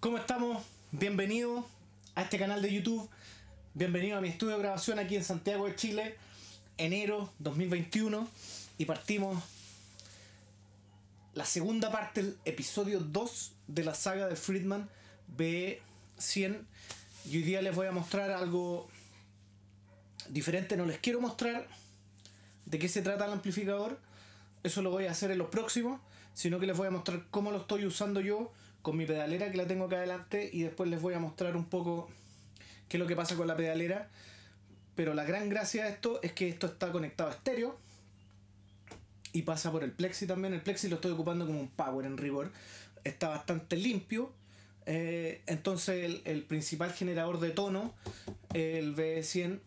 ¿Cómo estamos? Bienvenido a este canal de YouTube. Bienvenido a mi estudio de grabación aquí en Santiago de Chile, enero 2021, y partimos la segunda parte del episodio 2 de la saga del Friedman BE 100. Y hoy día les voy a mostrar algo diferente. No les quiero mostrar de qué se trata el amplificador, eso lo voy a hacer en los próximos, sino que les voy a mostrar cómo lo estoy usando yo con mi pedalera, que la tengo acá adelante, y después les voy a mostrar un poco qué es lo que pasa con la pedalera. Pero la gran gracia de esto es que esto está conectado a estéreo y pasa por el Plexi también. El Plexi lo estoy ocupando como un power en rigor, está bastante limpio, entonces el principal generador de tono es el BE100,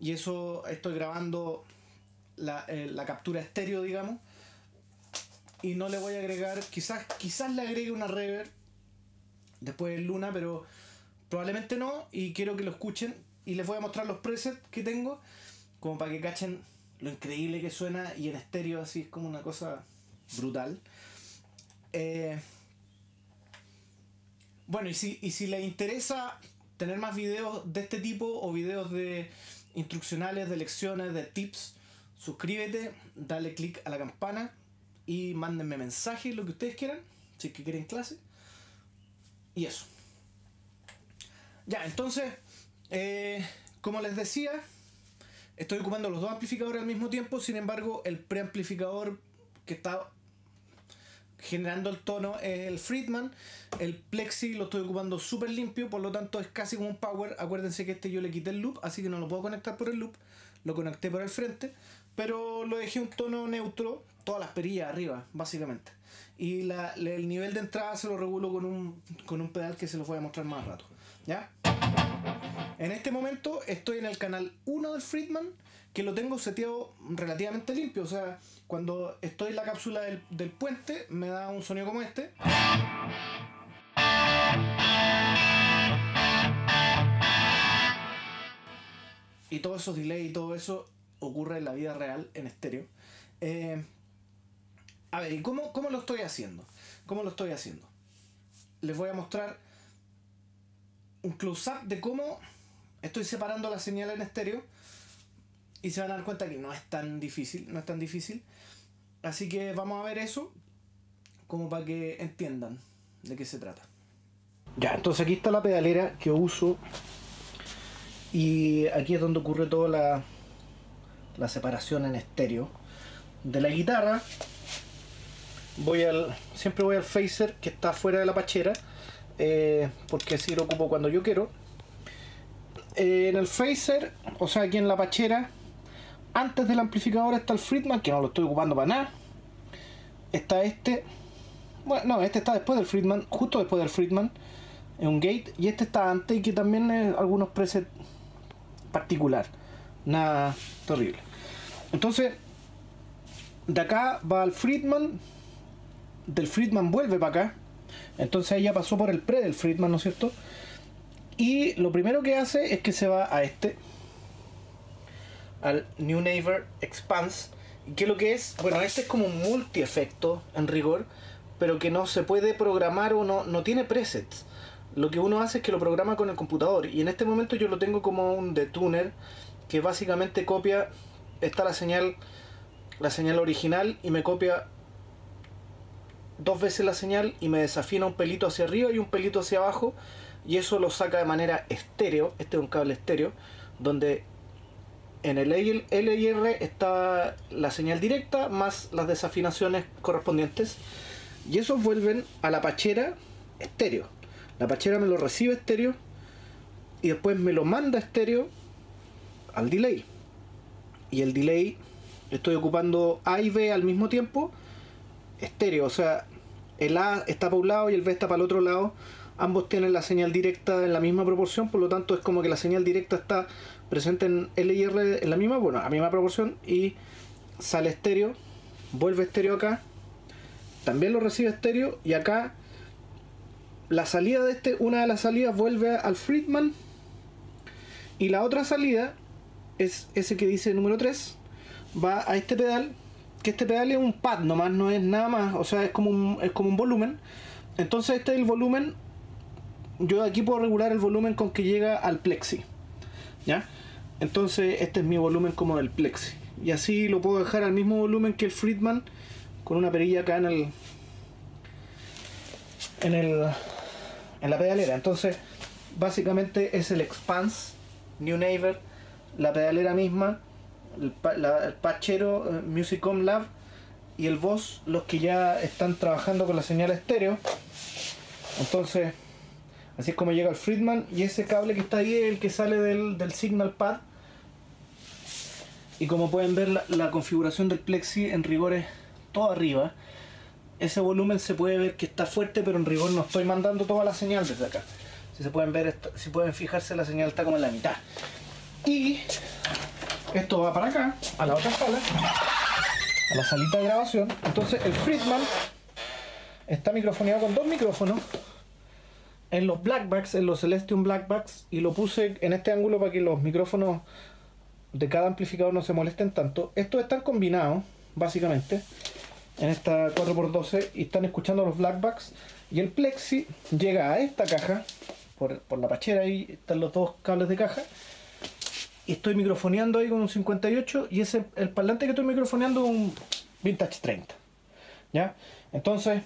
y eso estoy grabando la captura estéreo, digamos, y no le voy a agregar, quizás le agregue una reverb después de Luna, pero probablemente no, y quiero que lo escuchen. Y les voy a mostrar los presets que tengo, como para que cachen lo increíble que suena, y en estéreo así es como una cosa brutal. Bueno, y si les interesa tener más videos de este tipo, o videos de instruccionales, de lecciones, de tips, suscríbete, dale click a la campana y mándenme mensajes, lo que ustedes quieran, si es que quieren clase. Y eso. Ya, entonces, como les decía, estoy ocupando los dos amplificadores al mismo tiempo. Sin embargo, el preamplificador que está generando el tono es el Friedman. El Plexi lo estoy ocupando súper limpio, por lo tanto es casi como un power. Acuérdense que este yo le quité el loop, así que no lo puedo conectar por el loop, lo conecté por el frente, pero lo dejé un tono neutro, todas las perillas arriba básicamente, y el nivel de entrada se lo regulo con un pedal que se los voy a mostrar más rato. ¿Ya? En este momento estoy en el canal 1 del Friedman, que lo tengo seteado relativamente limpio. O sea, cuando estoy en la cápsula del puente, me da un sonido como este. Y todos esos delays y todo eso ocurre en la vida real en estéreo. A ver, ¿y cómo lo estoy haciendo? ¿Cómo lo estoy haciendo? Les voy a mostrar un close-up de cómo estoy separando la señal en estéreo, y se van a dar cuenta que no es tan difícil, no es tan difícil. Así que vamos a ver eso, como para que entiendan de qué se trata. Ya, entonces aquí está la pedalera que uso, y aquí es donde ocurre toda la separación en estéreo de la guitarra. Siempre voy al phaser que está fuera de la pachera, porque si lo ocupo cuando yo quiero. En el phaser, o sea, aquí en la pachera, antes del amplificador está el Friedman, que no lo estoy ocupando para nada. Está este, bueno, no, este está después del Friedman, justo después del Friedman, en un gate, y este está antes, y que también es algunos presets particular, nada terrible. Entonces, de acá va al Friedman, del Friedman vuelve para acá. Entonces ella pasó por el pre del Friedman, ¿no es cierto? Y lo primero que hace es que se va a este, al New Neighbor Expanse, que lo que es, bueno, este es como un multi-efecto en rigor, pero que no se puede programar, o no tiene presets. Lo que uno hace es que lo programa con el computador, y en este momento yo lo tengo como un detuner, que básicamente copia, está la señal original, y me copia dos veces la señal y me desafina un pelito hacia arriba y un pelito hacia abajo, y eso lo saca de manera estéreo. Este es un cable estéreo, donde en el L y R está la señal directa más las desafinaciones correspondientes, y esos vuelven a la pachera estéreo. La pachera me lo recibe estéreo y después me lo manda estéreo al delay, y el delay estoy ocupando A y B al mismo tiempo estéreo, o sea, el A está para un lado y el B está para el otro lado, ambos tienen la señal directa en la misma proporción, por lo tanto es como que la señal directa está presente en L y R en la misma proporción, y sale estéreo, vuelve estéreo acá, también lo recibe estéreo, y acá la salida de este, una de las salidas vuelve al Friedman, y la otra salida es ese que dice número 3, va a este pedal, que este pedal es un pad nomás, no es nada más, o sea, es como un volumen. Entonces este es el volumen, yo de aquí puedo regular el volumen con que llega al plexi, ¿ya? Entonces este es mi volumen como del plexi, y así lo puedo dejar al mismo volumen que el Friedman, con una perilla acá en la pedalera. Entonces básicamente es el Expanse, New Neighbor, la pedalera misma, el Pachero Music Home Lab y el Voss, los que ya están trabajando con la señal estéreo. Entonces así es como llega el Friedman, y ese cable que está ahí es el que sale del signal pad. Y como pueden ver, la configuración del plexi en rigor es todo arriba. Ese volumen se puede ver que está fuerte, pero en rigor no estoy mandando toda la señal desde acá. Si se pueden ver, si pueden fijarse, la señal está como en la mitad. Y esto va para acá, a la otra sala, a la salita de grabación. Entonces el Friedman está microfoneado con dos micrófonos en los Blackbacks, en los Celestion Blackbacks, y lo puse en este ángulo para que los micrófonos de cada amplificador no se molesten tanto. Estos están combinados básicamente en esta 4x12 y están escuchando los Blackbacks, y el plexi llega a esta caja por la pachera. Ahí están los dos cables de caja, y estoy microfoneando ahí con un 58, y ese, el parlante que estoy microfoneando, un Vintage 30, ¿ya? Entonces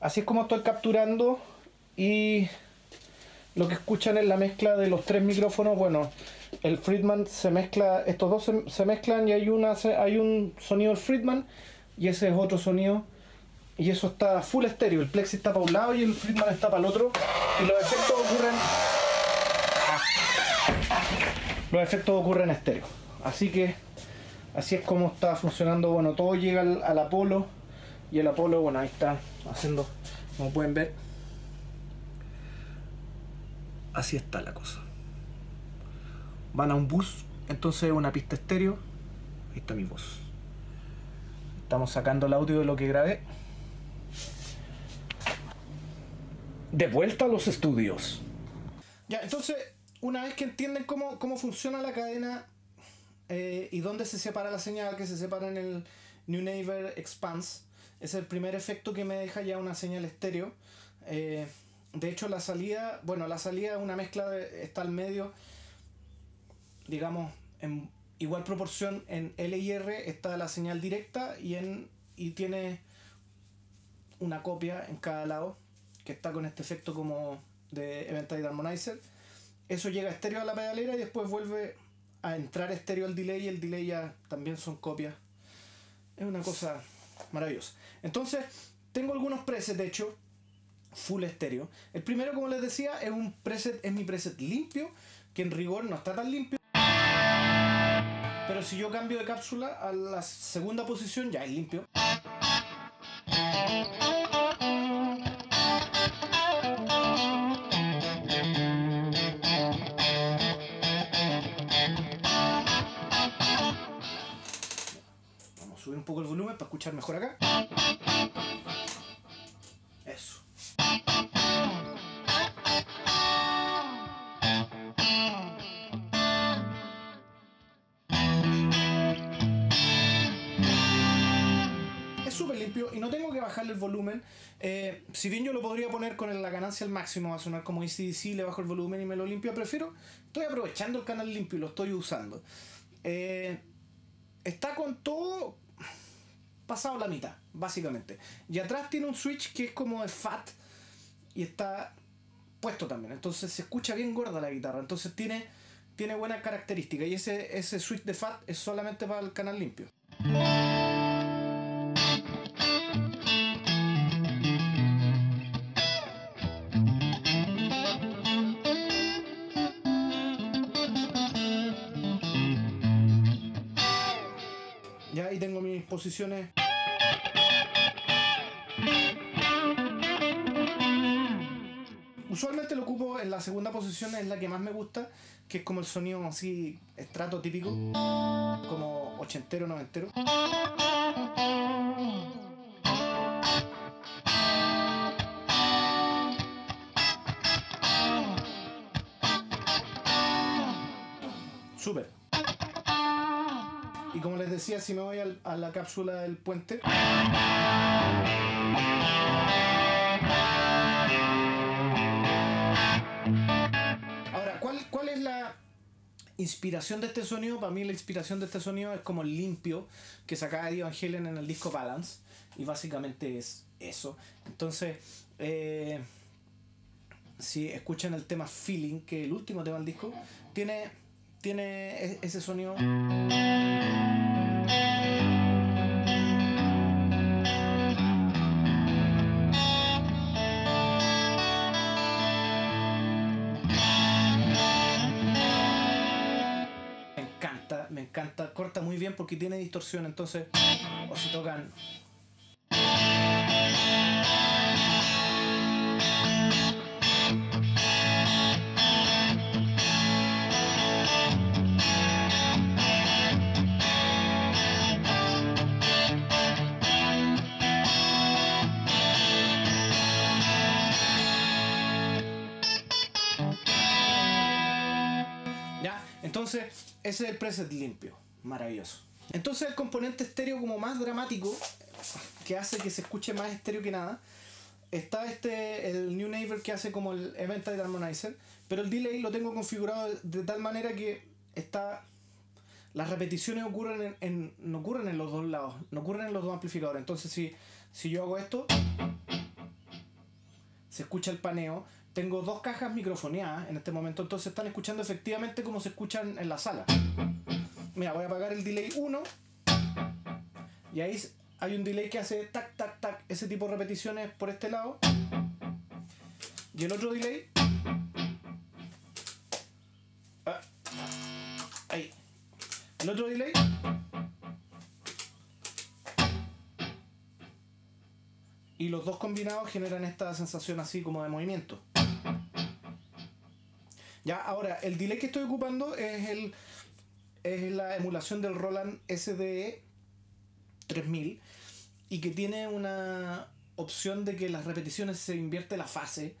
así es como estoy capturando, y lo que escuchan es la mezcla de los tres micrófonos. Bueno, el Friedman se mezcla, estos dos se mezclan, y hay un sonido del Friedman, y ese es otro sonido, y eso está full estéreo. El plexi está para un lado y el Friedman está para el otro, y los efectos ocurren estéreo. Así que así es como está funcionando. Bueno, todo llega al Apollo, y el Apollo, bueno, ahí está haciendo, como pueden ver, así está la cosa. Van a un bus, entonces una pista estéreo. Ahí está mi voz. Estamos sacando el audio de lo que grabé. De vuelta a los estudios. Ya, entonces, una vez que entienden cómo funciona la cadena y dónde se separa la señal, que se separa en el New Neighbor Expanse, es el primer efecto que me deja ya una señal estéreo. De hecho, la salida, bueno, la salida es una mezcla, está al medio, digamos, en igual proporción. En L y R está la señal directa, y tiene una copia en cada lado, que está con este efecto como de Eventide Harmonizer. Eso llega estéreo a la pedalera, y después vuelve a entrar estéreo al delay, y el delay ya también son copias. Es una cosa maravillosa. Entonces, tengo algunos presets, de hecho, full estéreo. El primero, como les decía, es un preset, es mi preset limpio, que en rigor no está tan limpio, pero si yo cambio de cápsula a la segunda posición, ya es limpio. Vamos a subir un poco el volumen para escuchar mejor acá. Eso. Súper limpio, y no tengo que bajarle el volumen. Si bien yo lo podría poner con la ganancia al máximo, va a sonar como AC/DC, le bajo el volumen y me lo limpio, prefiero, estoy aprovechando el canal limpio y lo estoy usando. Está con todo pasado la mitad, básicamente, y atrás tiene un switch que es como de fat, y está puesto también, entonces se escucha bien gorda la guitarra, entonces tiene buena característica, y ese switch de fat es solamente para el canal limpio. Ahí tengo mis posiciones. Usualmente lo ocupo en la segunda posición, es la que más me gusta, que es como el sonido así estrato típico, como ochentero, noventero. súper. Y como les decía, si me voy a la cápsula del puente, ahora, ¿cuál es la inspiración de este sonido? Para mí la inspiración de este sonido es como el limpio que sacaba Eddie Van Halen en el disco Balance, y básicamente es eso. Entonces, si escuchan el tema Feeling, que es el último tema del disco, tiene ese sonido. Me encanta, corta muy bien porque tiene distorsión, entonces, o si tocan. Entonces, ese es el preset limpio, maravilloso. Entonces el componente estéreo como más dramático, que hace que se escuche más estéreo que nada, está el New Neighbor, que hace como el Event Tide Harmonizer, pero el delay lo tengo configurado de tal manera que las repeticiones ocurren no ocurren en los dos lados, no ocurren en los dos amplificadores. Entonces si yo hago esto, se escucha el paneo. Tengo dos cajas microfoneadas en este momento, entonces están escuchando efectivamente como se escuchan en la sala. Mira, voy a apagar el delay 1 y ahí hay un delay que hace tac, tac, tac, ese tipo de repeticiones por este lado. Y el otro delay, ahí, el otro delay, y los dos combinados generan esta sensación así como de movimiento. Ya, ahora, el delay que estoy ocupando es la emulación del Roland SDE 3000, y que tiene una opción de que las repeticiones se invierte la fase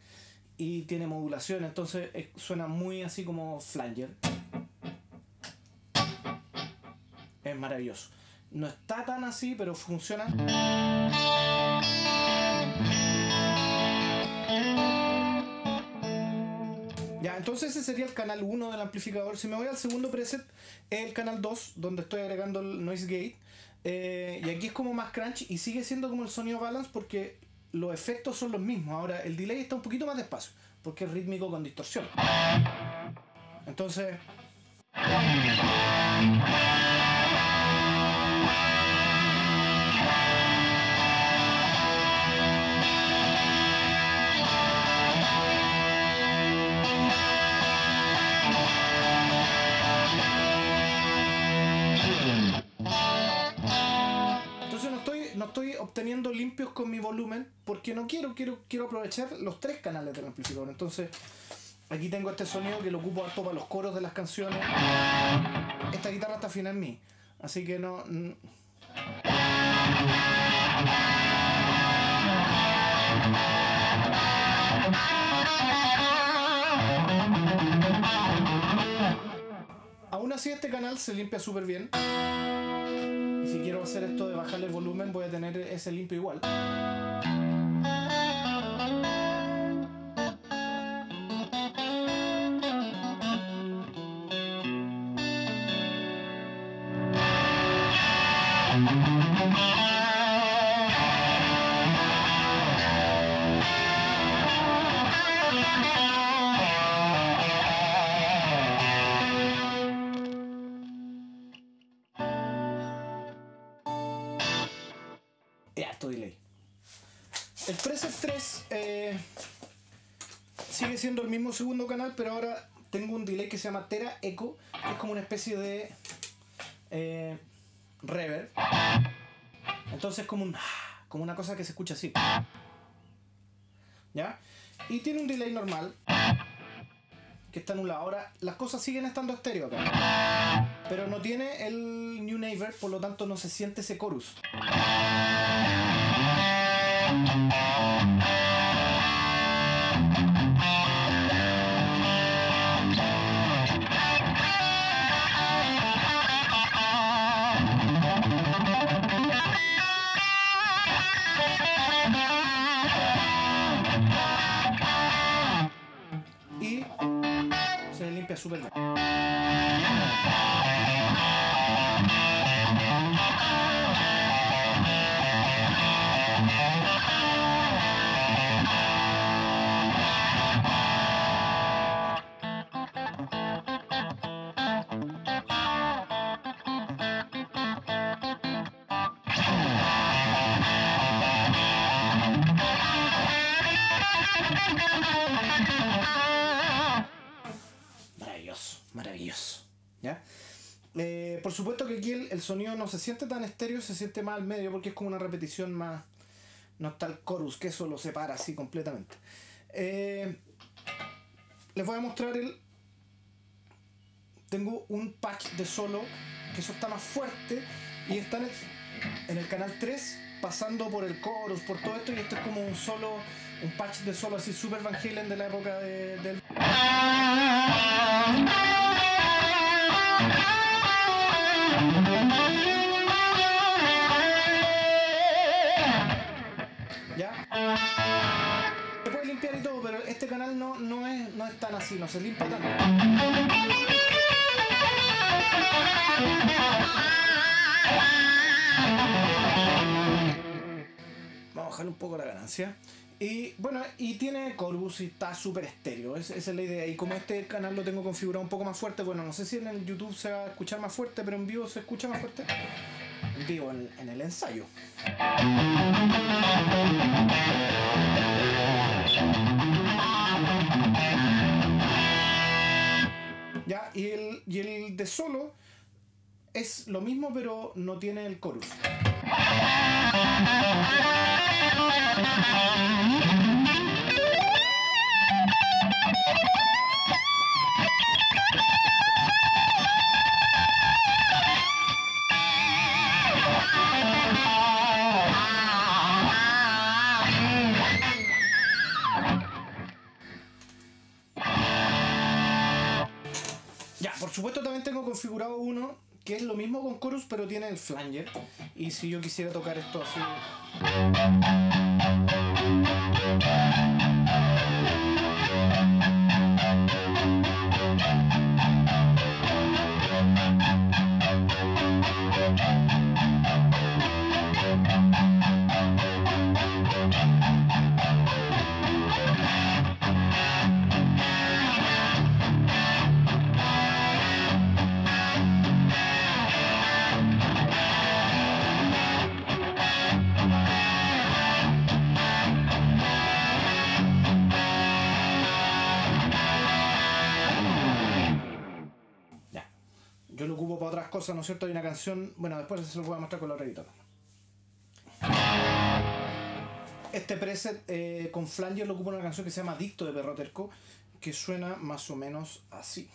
y tiene modulación, entonces suena muy así como flanger. Es maravilloso. No está tan así, pero funciona. Ya, entonces ese sería el canal 1 del amplificador. Si me voy al segundo preset, es el canal 2, donde estoy agregando el noise gate, y aquí es como más crunch y sigue siendo como el sonido balance porque los efectos son los mismos. Ahora el delay está un poquito más despacio porque es rítmico con distorsión. Entonces, no estoy obteniendo limpios con mi volumen porque no quiero aprovechar los tres canales del amplificador. Entonces aquí tengo este sonido que lo ocupo harto para los coros de las canciones. Esta guitarra está afina en mí, así que no. Aún así este canal se limpia súper bien. Si quiero hacer esto de bajarle el volumen, voy a tener ese limpio igual. El preset 3 sigue siendo el mismo segundo canal, pero ahora tengo un delay que se llama Tera Echo, que es como una especie de reverb. Entonces como una cosa que se escucha así. ¿Ya? Y tiene un delay normal que está anulado. Ahora las cosas siguen estando estéreo acá, pero no tiene el New Neighbor, por lo tanto no se siente ese chorus. Y se limpia súper bien. Maravilloso, ¿ya? Por supuesto que aquí el sonido no se siente tan estéreo, se siente más al medio porque es como una repetición más, no está el chorus, que eso lo separa así completamente. Les voy a mostrar tengo un patch de solo, que eso está más fuerte y está en el canal 3 pasando por el chorus, por todo esto, y esto es como un solo, un patch de solo así super Van Halen de la época del... ¿Ya? Se puede limpiar y todo, pero este canal no es tan así, no se limpia tanto. Vamos a bajar un poco la ganancia. Y bueno, y tiene chorus y está súper estéreo, esa es la idea. Y como este canal lo tengo configurado un poco más fuerte, bueno, no sé si en el YouTube se va a escuchar más fuerte, pero en vivo se escucha más fuerte. Digo, en el ensayo. Ya, y el de solo es lo mismo, pero no tiene el chorus. Ya, por supuesto también tengo configurado uno que es lo mismo con chorus, pero tiene el flanger, y si yo quisiera tocar esto así, cosas, ¿no es cierto? Hay una canción, bueno, después se lo voy a mostrar con la otra guitarra. Este preset con flanger lo ocupa una canción que se llama Dicto de Perro, que suena más o menos así.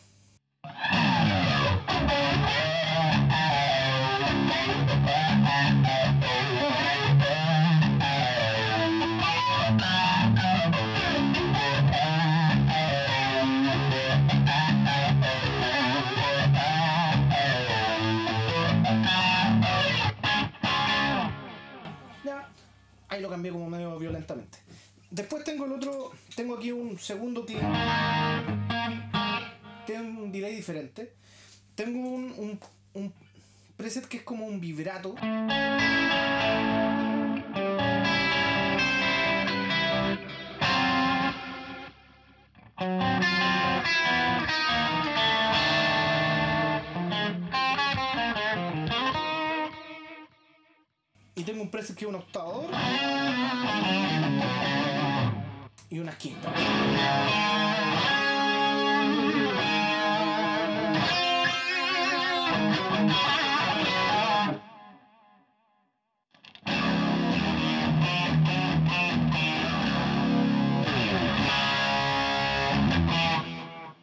Ahí lo cambié como medio violentamente. Después tengo el otro, tengo aquí un segundo clip, tengo un delay diferente, tengo un preset que es como un vibrato, y tengo un preset que es un octavador y una quinta.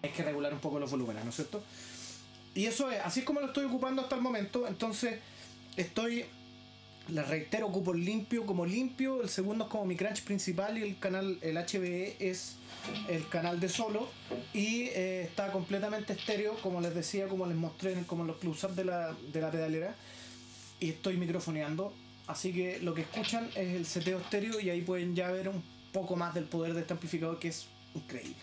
Hay que regular un poco los volúmenes, ¿no es cierto? Y eso es, así es como lo estoy ocupando hasta el momento. Entonces estoy... Les reitero, ocupo el limpio como limpio, el segundo es como mi crunch principal y el canal, el HBE, es el canal de solo, y está completamente estéreo, como les decía, como les mostré, como los close-up de la pedalera, y estoy microfoneando Así que lo que escuchan es el seteo estéreo y ahí pueden ya ver un poco más del poder de este amplificador, que es increíble.